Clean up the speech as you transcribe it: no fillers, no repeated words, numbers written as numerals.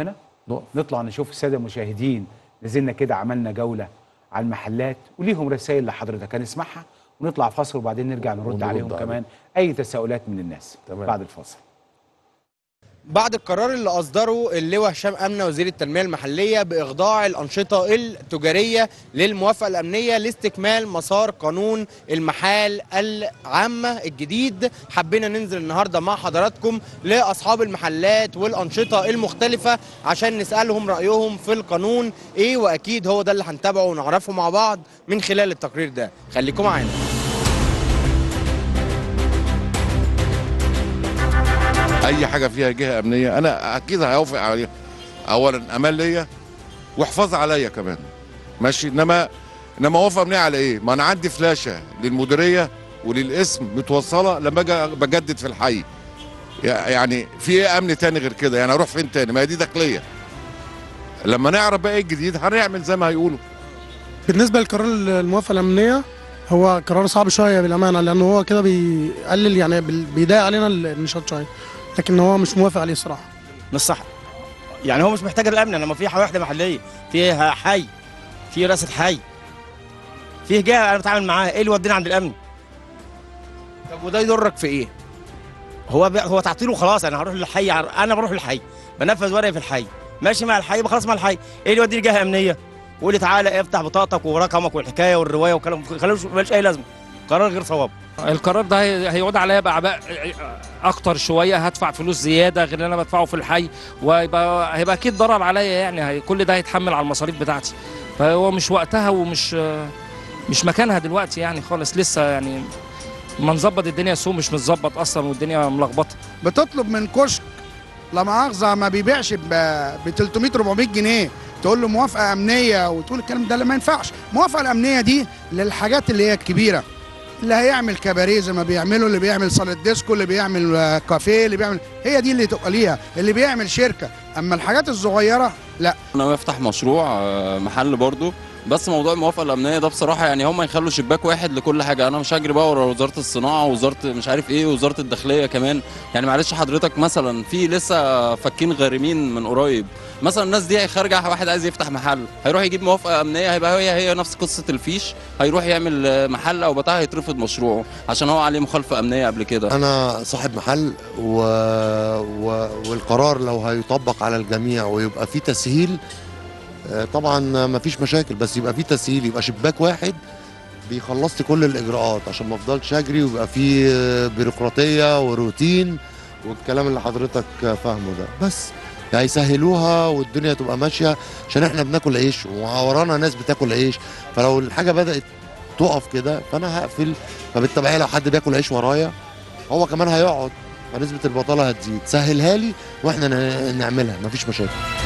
هنا نطلع نشوف الساده المشاهدين. نزلنا كده عملنا جوله على المحلات وليهم رسائل لحضرتك هنسمعها ونطلع فاصل وبعدين نرجع نرد عليهم كمان اي تساؤلات من الناس. تمام. بعد الفاصل. بعد القرار اللي أصدره اللواء هشام أمنة وزير التنمية المحلية بإخضاع الأنشطة التجارية للموافقة الأمنية لاستكمال مسار قانون المحال العامة الجديد، حبينا ننزل النهاردة مع حضراتكم لأصحاب المحلات والأنشطة المختلفة عشان نسألهم رأيهم في القانون إيه، وأكيد هو ده اللي هنتابعه ونعرفه مع بعض من خلال التقرير ده. خليكم معانا. اي حاجه فيها جهه امنيه انا اكيد هوافق عليها، اولا امان ليا وحفاظ عليا كمان، ماشي. انما وافق امنيه على ايه؟ ما انا عندي فلاشه للمديريه وللاسم متوصله لما اجي بجدد في الحي، يعني في ايه امن تاني غير كده؟ يعني اروح فين تاني؟ ما هي دي داخليه. لما نعرف بقى ايه الجديد هنعمل زي ما هيقولوا. بالنسبه لقرار الموافقه الامنيه هو قرار صعب شويه بالامانه، لان هو كده بيقلل يعني بيضايق علينا النشاط شويه، لكن هو مش موافق عليه صراحه. مش صح يعني، هو مش محتاج الامن لما في وحده محليه فيها حي، في راسه حي، في جهه انا بتعامل معاها، ايه اللي ودينا عند الامن؟ طب وده يضرك في ايه؟ هو تعطيله خلاص، انا هروح للحي، انا بروح للحي بنفذ ورقي في الحي، ماشي مع الحي بخلص مع الحي، ايه اللي يوديني جهه امنيه؟ ويقول لي تعالى افتح بطاقتك ورقمك والحكايه والروايه والكلام، ملوش اي لازمه، قرار غير صواب. القرار ده هيقعد عليا باعباء اكتر شويه، هدفع فلوس زياده غير اللي انا بدفعه في الحي، وهيبقى اكيد ضرر عليا يعني، كل ده هيتحمل على المصاريف بتاعتي، فهو مش وقتها ومش مكانها دلوقتي يعني خالص، لسه يعني ما نظبط الدنيا، سوق مش متظبط اصلا والدنيا ملخبطه. بتطلب من كشك لا مؤاخذه ما بيبيعش ب 300 400 جنيه تقول له موافقه امنيه وتقول الكلام ده، اللي ما ينفعش. الموافقه الامنيه دي للحاجات اللي هي الكبيره، اللي هيعمل كباريه زي ما بيعملوا، اللي بيعمل صاله ديسكو، اللي بيعمل كافيه، اللي بيعمل، هي دي اللي تبقى ليها، اللي بيعمل شركه. اما الحاجات الصغيره لا. انا افتح مشروع محل برضو، بس موضوع الموافقه الامنيه ده بصراحه يعني هم يخلوا شباك واحد لكل حاجه، انا مش هجري بقى ورا وزاره الصناعه ووزاره مش عارف ايه ووزاره الداخليه كمان، يعني معلش حضرتك مثلا في لسه فكين غارمين من قريب مثلا، الناس دي خارجه واحد عايز يفتح محل هيروح يجيب موافقه امنيه، هيبقى هي نفس قصه الفيش، هيروح يعمل محل او بتاع هيترفض مشروعه عشان هو عليه مخالفه امنيه قبل كده. انا صاحب محل والقرار لو هيطبق على الجميع ويبقى في تسهيل طبعا ما فيش مشاكل، بس يبقى في تسهيل، يبقى شباك واحد بيخلصت كل الاجراءات عشان ما افضلش اجري ويبقى في بيروقراطيه وروتين والكلام اللي حضرتك فاهمه ده، بس هيسهلوها والدنيا تبقى ماشيه، عشان احنا بناكل عيش وورانا ناس بتاكل عيش، فلو الحاجه بدات تقف كده فانا هقفل، فبالتبعيه لو حد بياكل عيش ورايا هو كمان هيقعد، فنسبه البطاله هتزيد. سهلها لي واحنا نعملها، ما فيش مشاكل.